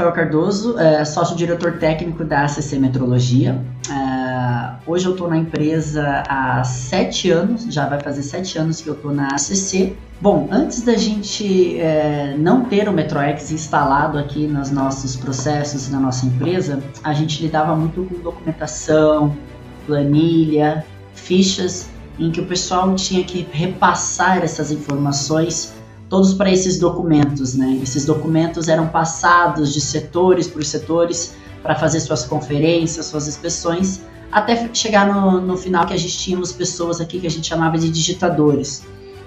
Rafael Cardoso, sócio-diretor técnico da ACC Metrologia. Hoje eu estou na empresa há 7 anos, já vai fazer 7 anos que eu estou na ACC. Bom, antes da gente não ter o Metroex instalado aqui nos nossos processos, na nossa empresa, a gente lidava muito com documentação, planilha, fichas, em que o pessoal tinha que repassar essas informações todos para esses documentos, né? Esses documentos eram passados de setores para os setores para fazer suas conferências, suas inspeções, até chegar no final que a gente tínhamos pessoas aqui que a gente chamava de digitadores.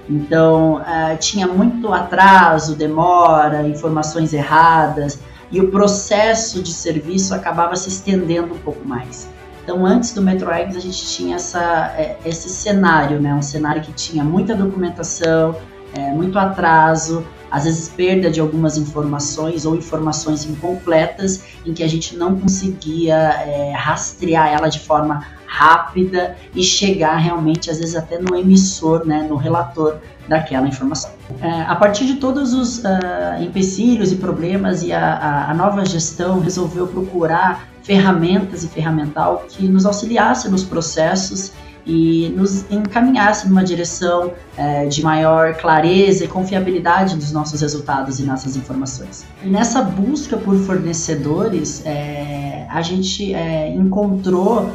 Então, tinha muito atraso, demora, informações erradas, e o processo de serviço acabava se estendendo um pouco mais. Então, antes do Metroex, a gente tinha esse cenário, né? Um cenário que tinha muita documentação, muito atraso, às vezes perda de algumas informações ou informações incompletas em que a gente não conseguia rastrear ela de forma rápida e chegar realmente, às vezes até no emissor, né, no relator daquela informação. A partir de todos os empecilhos e problemas, e a nova gestão resolveu procurar ferramentas e ferramental que nos auxiliasse nos processos e nos encaminhasse numa direção de maior clareza e confiabilidade dos nossos resultados e nossas informações. E nessa busca por fornecedores, a gente encontrou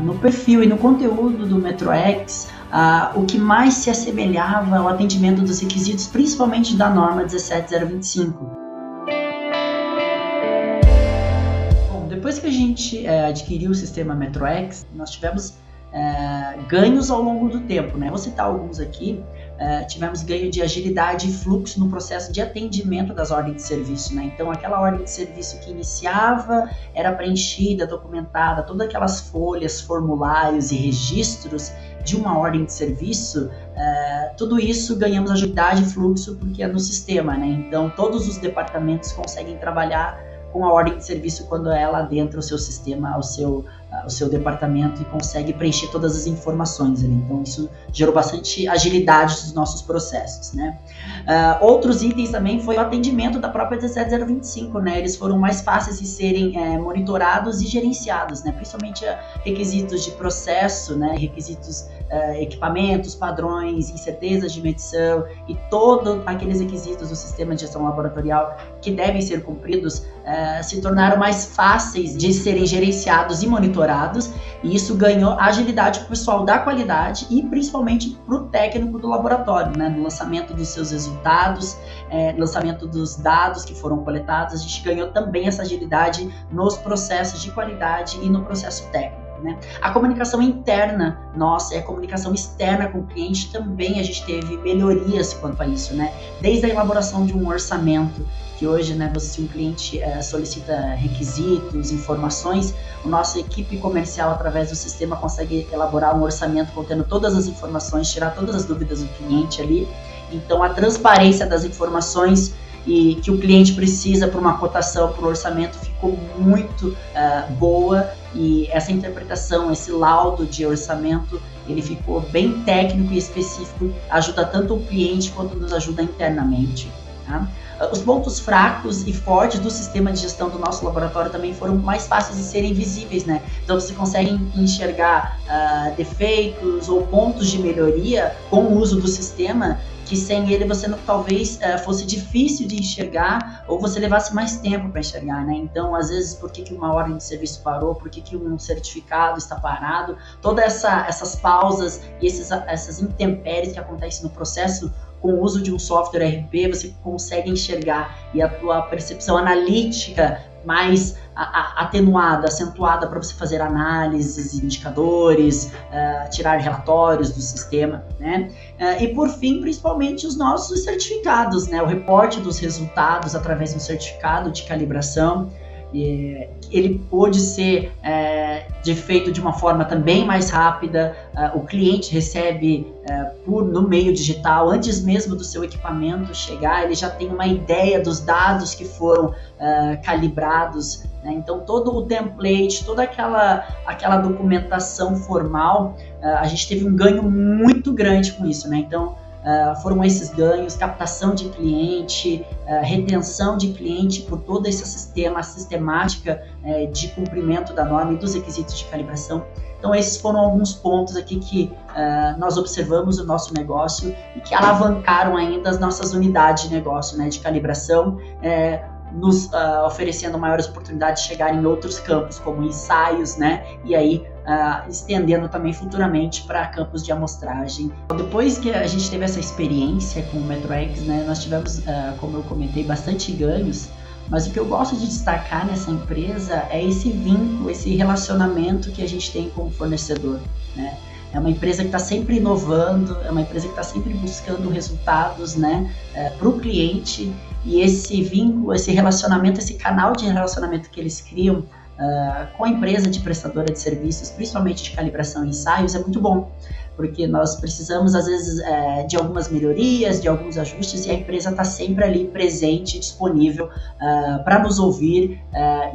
no perfil e no conteúdo do Metroex o que mais se assemelhava ao atendimento dos requisitos, principalmente da norma 17025. Depois que a gente adquiriu o sistema Metroex, nós tivemos ganhos ao longo do tempo, né? Vou citar alguns aqui. Tivemos ganho de agilidade e fluxo no processo de atendimento das ordens de serviço, né? Então, aquela ordem de serviço que iniciava era preenchida, documentada, todas aquelas folhas, formulários e registros de uma ordem de serviço, tudo isso ganhamos agilidade e fluxo porque é no sistema, né? Então, todos os departamentos conseguem trabalhar com a ordem de serviço quando ela adentra o seu sistema, o seu departamento, e consegue preencher todas as informações ali. Então, isso gerou bastante agilidade nos nossos processos, né? Outros itens também foi o atendimento da própria 17025, né? Eles foram mais fáceis de serem monitorados e gerenciados, né? Principalmente requisitos de processo, né? Requisitos, equipamentos, padrões, incertezas de medição e todos aqueles requisitos do sistema de gestão laboratorial que devem ser cumpridos se tornaram mais fáceis de serem gerenciados e monitorados, e isso ganhou agilidade para o pessoal da qualidade e principalmente para o técnico do laboratório, né? No lançamento dos seus resultados, lançamento dos dados que foram coletados, a gente ganhou também essa agilidade nos processos de qualidade e no processo técnico, né? A comunicação interna nossa e a comunicação externa com o cliente também a gente teve melhorias quanto a isso, né? Desde a elaboração de um orçamento, que hoje, né, se um cliente solicita requisitos, informações, a nossa equipe comercial, através do sistema, consegue elaborar um orçamento contendo todas as informações, tirar todas as dúvidas do cliente ali. Então, a transparência das informações e que o cliente precisa para uma cotação, para o orçamento, ficou muito boa, e essa interpretação, esse laudo de orçamento, ele ficou bem técnico e específico, ajuda tanto o cliente quanto nos ajuda internamente, tá? Os pontos fracos e fortes do sistema de gestão do nosso laboratório também foram mais fáceis de serem visíveis, né? Então, você consegue enxergar defeitos ou pontos de melhoria com o uso do sistema, que sem ele você não, talvez fosse difícil de enxergar, ou você levasse mais tempo para enxergar, né? Então, às vezes, por que uma ordem de serviço parou, por que um certificado está parado, todas essas pausas e essas intempéries que acontecem no processo. Com o uso de um software ERP, você consegue enxergar, e a tua percepção analítica mais atenuada, acentuada, para você fazer análises, indicadores, tirar relatórios do sistema, né? E por fim, principalmente os nossos certificados, né? O reporte dos resultados através de um certificado de calibração, ele pôde ser feito de uma forma também mais rápida. O cliente recebe no meio digital, antes mesmo do seu equipamento chegar, ele já tem uma ideia dos dados que foram calibrados, né? Então, todo o template, toda aquela documentação formal, a gente teve um ganho muito grande com isso, né? Então, foram esses ganhos, captação de cliente, retenção de cliente por todo esse sistema, sistemática de cumprimento da norma e dos requisitos de calibração. Então esses foram alguns pontos aqui que nós observamos o nosso negócio e que alavancaram ainda as nossas unidades de negócio, né, de calibração, nos oferecendo maiores oportunidades de chegar em outros campos, como ensaios, né, e aí estendendo também futuramente para campos de amostragem. Depois que a gente teve essa experiência com o Metroex, né, nós tivemos, como eu comentei, bastante ganhos. Mas o que eu gosto de destacar nessa empresa é esse vínculo, esse relacionamento que a gente tem com o fornecedor, né? É uma empresa que está sempre inovando, é uma empresa que está sempre buscando resultados, né, para o cliente, e esse vínculo, esse relacionamento, esse canal de relacionamento que eles criam com a empresa de prestadora de serviços, principalmente de calibração e ensaios, é muito bom, porque nós precisamos, às vezes, de algumas melhorias, de alguns ajustes, e a empresa está sempre ali presente, disponível para nos ouvir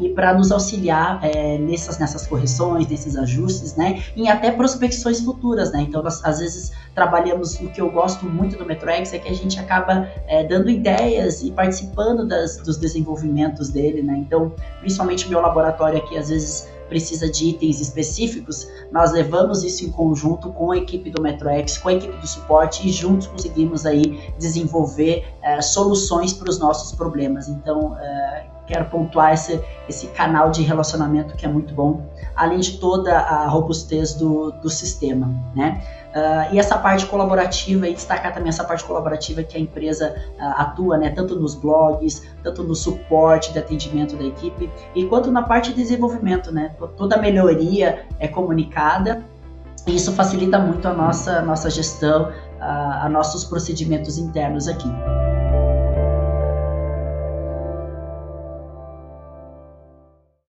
e para nos auxiliar nessas correções, nesses ajustes, né, e até prospecções futuras, né. Então, nós, às vezes, trabalhamos, o que eu gosto muito do Metroex é que a gente acaba dando ideias e participando dos desenvolvimentos dele, né. Então, principalmente o meu laboratório que às vezes precisa de itens específicos, nós levamos isso em conjunto com a equipe do Metroex, com a equipe do suporte, e juntos conseguimos aí desenvolver soluções para os nossos problemas. Então, quero pontuar esse canal de relacionamento que é muito bom, além de toda a robustez do sistema, né? E essa parte colaborativa, e destacar também essa parte colaborativa que a empresa atua, né, tanto nos blogs, tanto no suporte de atendimento da equipe, e quanto na parte de desenvolvimento, né, toda melhoria é comunicada, e isso facilita muito a nossa gestão, a nossos procedimentos internos aqui.